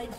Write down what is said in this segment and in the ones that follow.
Red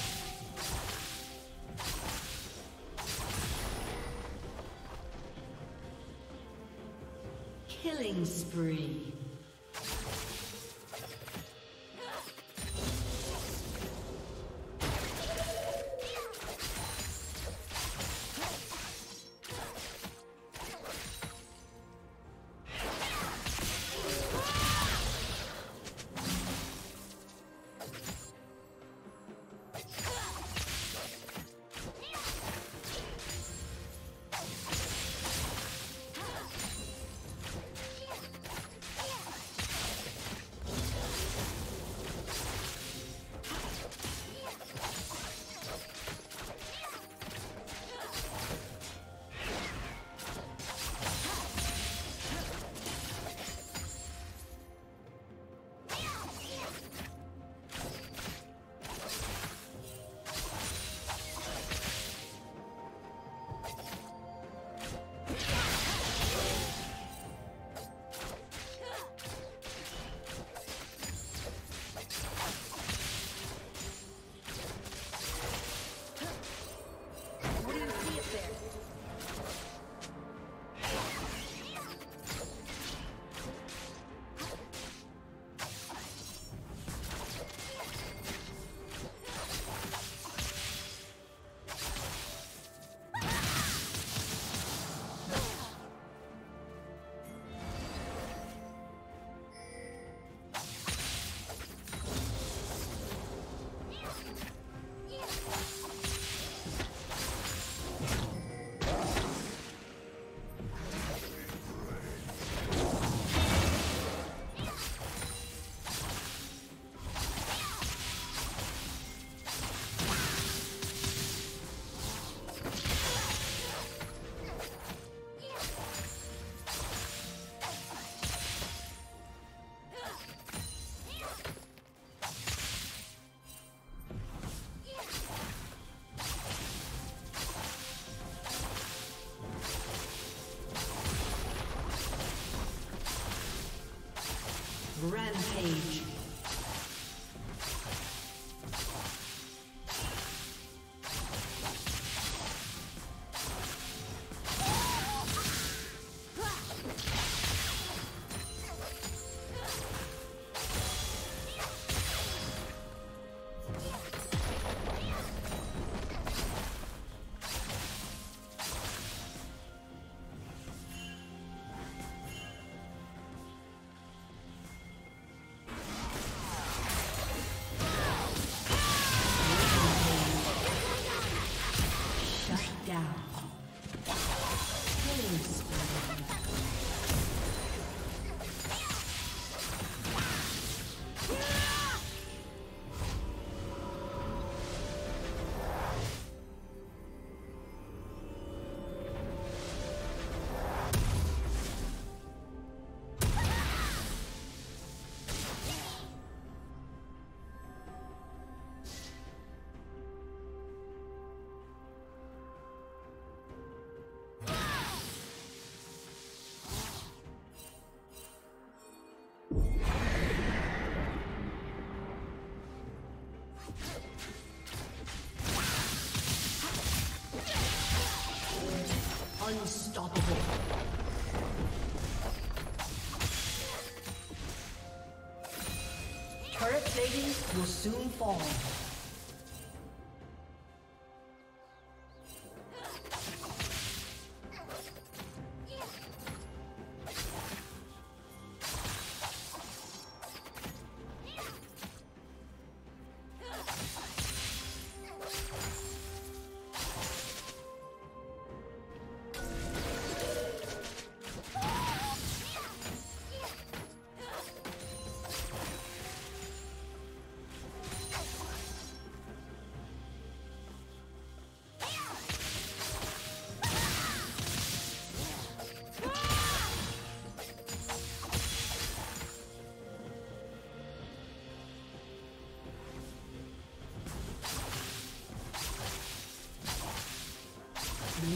Killing spree. Rampage. Unstoppable. Turret plating will soon fall. Blue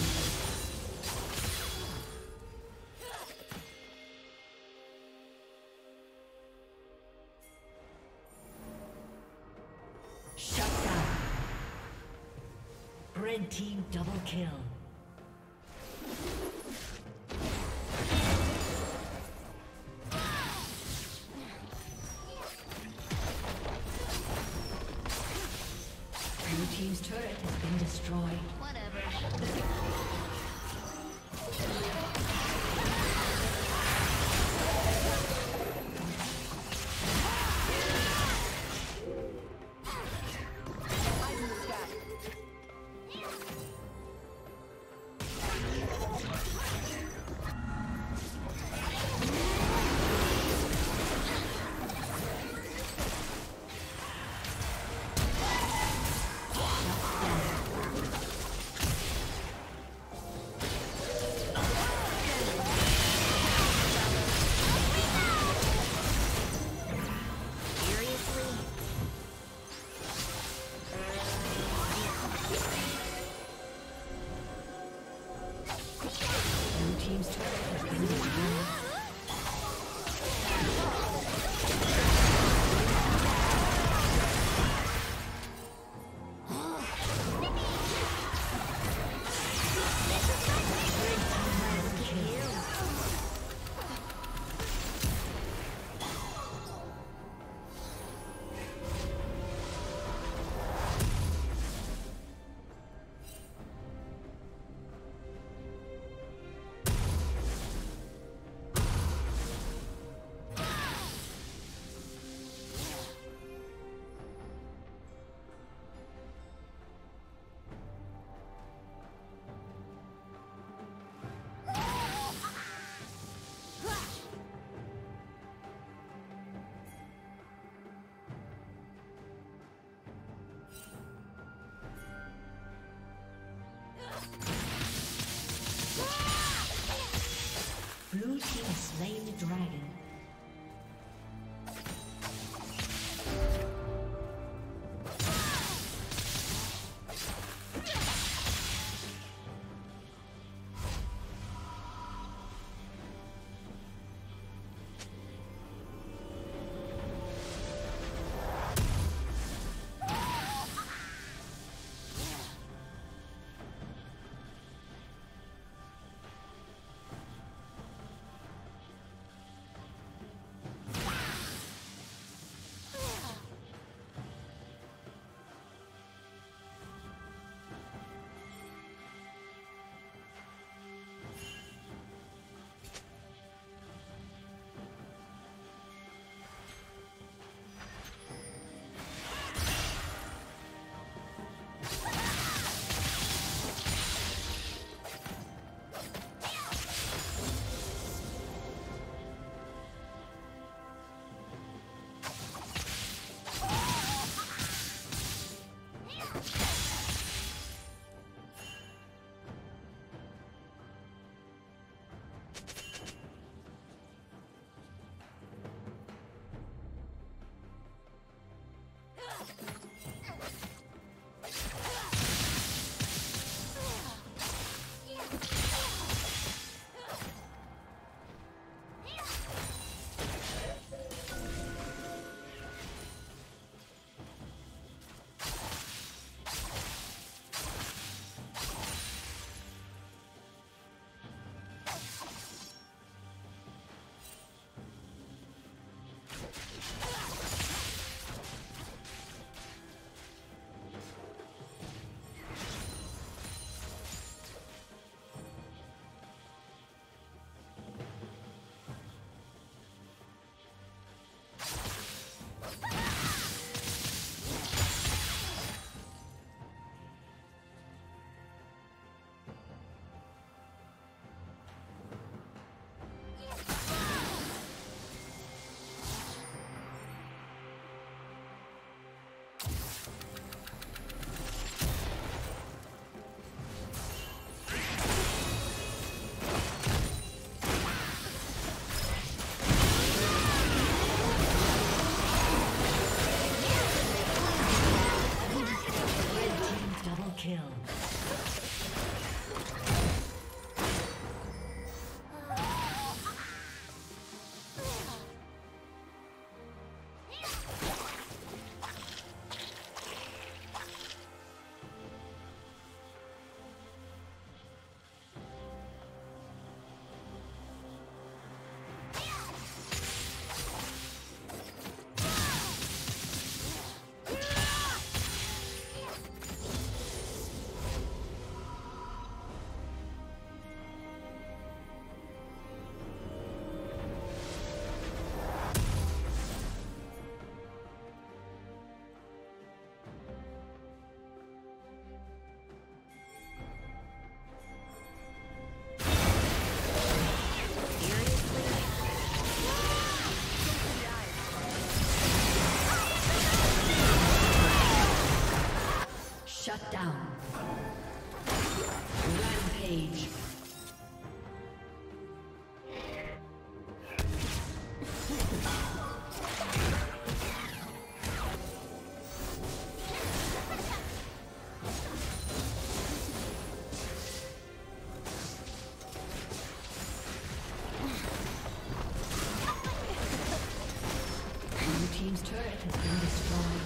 Shut down. Red team double kill. Blue team slain the dragon. Kill. Shut down. Rampage. Red team's turret has been destroyed.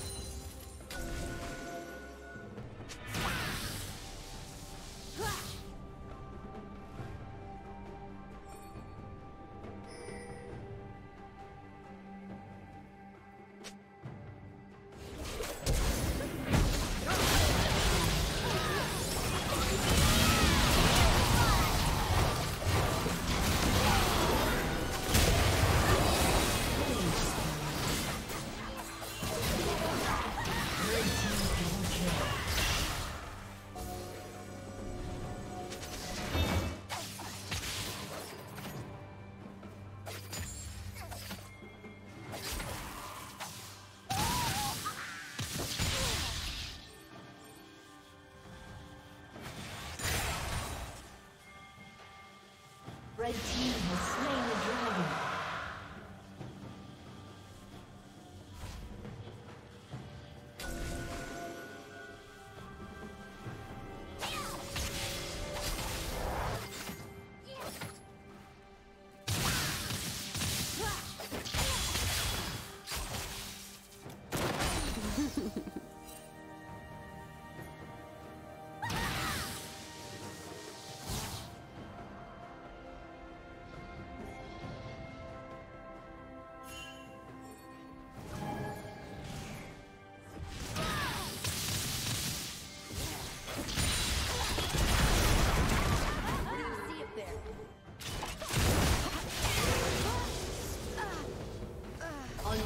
team has slain the dragon.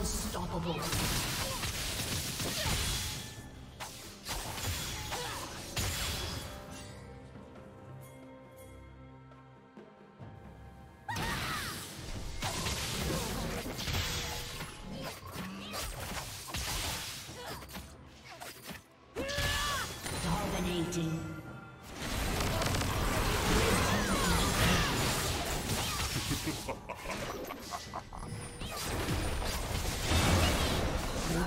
Unstoppable. Dominating. Team's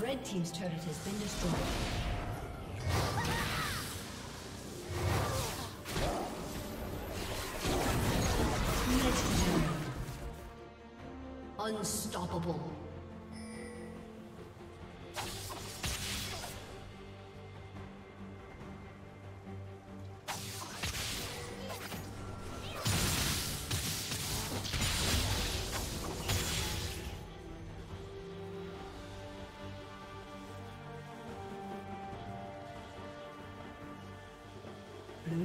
Red team's turret has been destroyed. Unstoppable. Blue